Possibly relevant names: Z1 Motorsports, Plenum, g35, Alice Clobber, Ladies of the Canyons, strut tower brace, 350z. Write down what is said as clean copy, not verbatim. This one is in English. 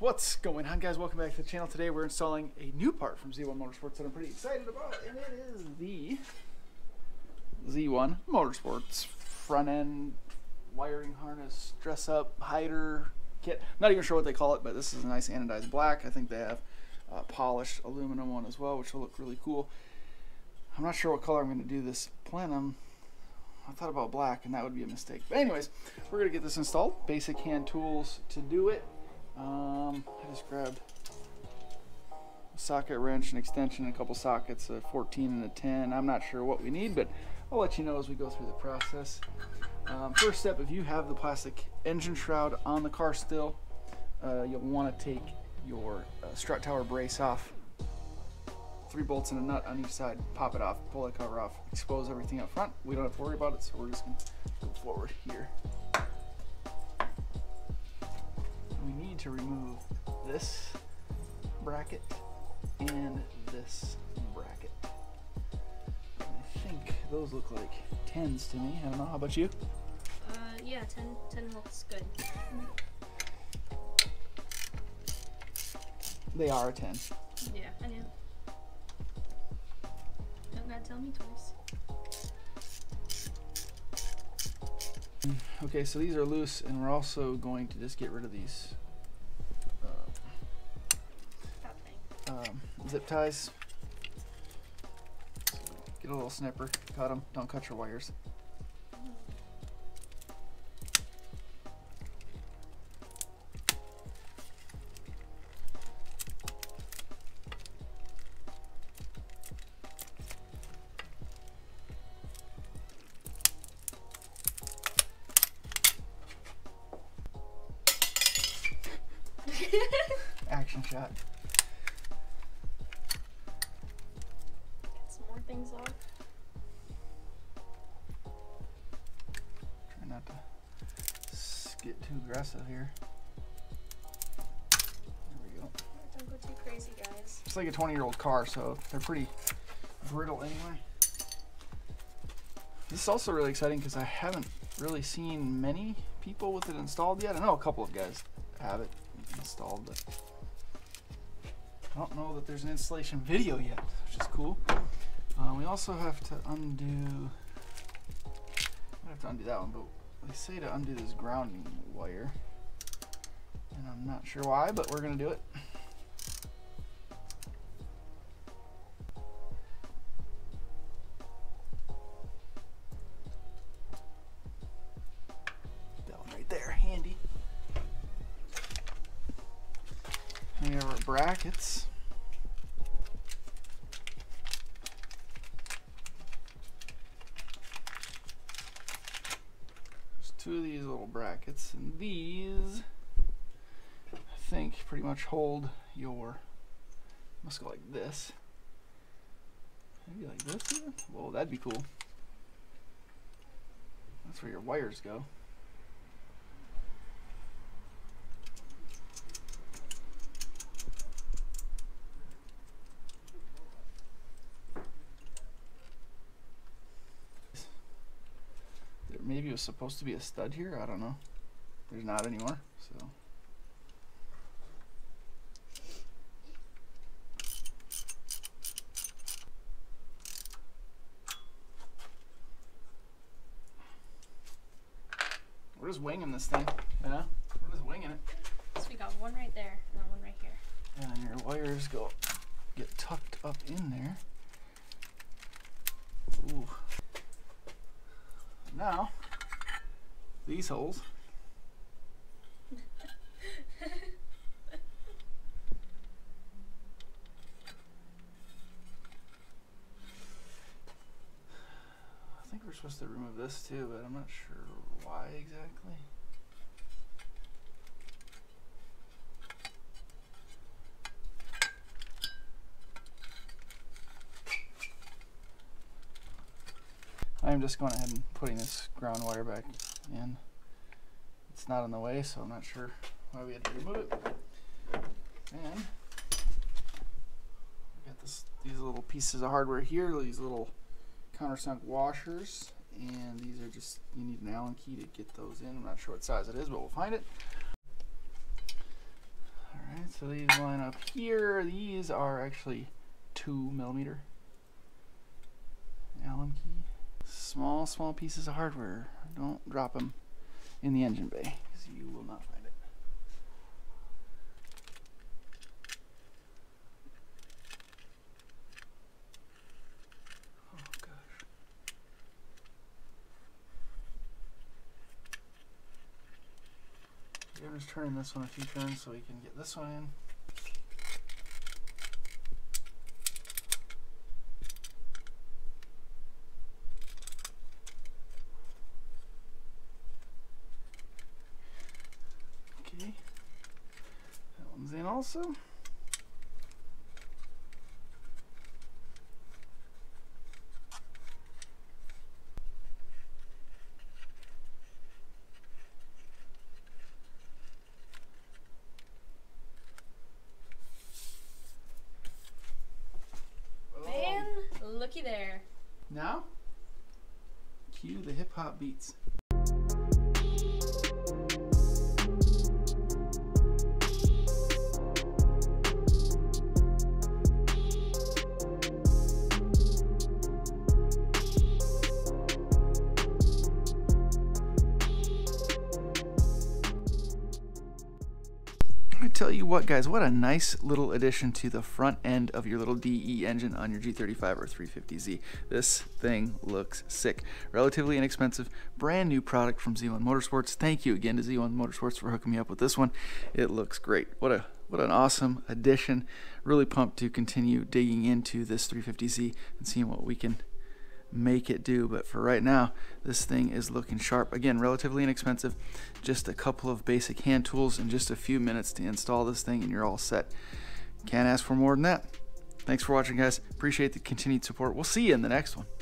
What's going on, guys? Welcome back to the channel. Today we're installing a new part from Z1 Motorsports that I'm pretty excited about, and it is the Z1 Motorsports front end wiring harness dress up hider kit. Not even sure what they call it, but this is a nice anodized black. I think they have polished aluminum one as well, which will look really cool. I'm not sure what color I'm going to do this Plenum. I thought about black, and that would be a mistake. But anyways, we're going to get this installed. Basic hand tools to do it. I just grabbed a socket wrench, an extension, a couple sockets, a 14 and a 10. I'm not sure what we need, but I'll let you know as we go through the process. First step, if you have the plastic engine shroud on the car still, you'll want to take your strut tower brace off. 3 bolts and a nut on each side, pop it off, pull that cover off, expose everything up front. We don't have to worry about it, so we're just going to go forward here. We need to remove this bracket and this bracket. I think those look like 10s to me. I don't know. How about you? Yeah, 10 looks good. They are a 10. Yeah, I know. Don't gotta tell me twice. Okay, so these are loose, and we're also going to just get rid of these zip ties. So get a little snipper, cut them, don't cut your wires. Action shot. Get some more things off. Try not to get too aggressive here. There we go. Don't go too crazy, guys. It's like a 20-year-old car, so they're pretty brittle anyway. This is also really exciting because I haven't really seen many people with it installed yet. I know a couple of guys have it installed, but I don't know that there's an installation video yet, which is cool. We also have to undo, I have to undo that one, but they say to undo this grounding wire, and I'm not sure why, but we're gonna do it. That one right there, handy. We have our brackets. There's 2 of these little brackets, and these I think pretty much hold your, must go like this. Maybe like this even? Whoa, that'd be cool. That's where your wires go. Maybe it was supposed to be a stud here. I don't know. There's not anymore. So we're just winging this thing. You know? We're just winging it. So we got one right there and then one right here. And then your wires go get tucked up in there. Ooh. Now, these holes I think we're supposed to remove this too, but I'm not sure why exactly. I'm just going ahead and putting this ground wire back in. It's not in the way, so I'm not sure why we had to remove it. And we got these little pieces of hardware here, these little countersunk washers, and these are just, you need an Allen key to get those in. I'm not sure what size it is, but we'll find it. All so these line up here. These are actually 2 millimeter Allen key. Small pieces of hardware. Don't drop them in the engine bay because you will not find it. I'm just turning this one a few turns so we can get this one in. Okay, that one's in also. Looky there. Now, cue the hip hop beats. Tell you what, guys, what a nice little addition to the front end of your little DE engine on your G35 or 350Z. This thing looks sick. Relatively inexpensive, brand new product from Z1 Motorsports. Thank you again to Z1 Motorsports for hooking me up with this one. It looks great. What an awesome addition. Really pumped to continue digging into this 350Z and seeing what we can make it do, but for right now this thing is looking sharp. Again, relatively inexpensive, just a couple of basic hand tools and just a few minutes to install this thing and you're all set. Can't ask for more than that. Thanks for watching, guys. Appreciate the continued support. We'll see you in the next one.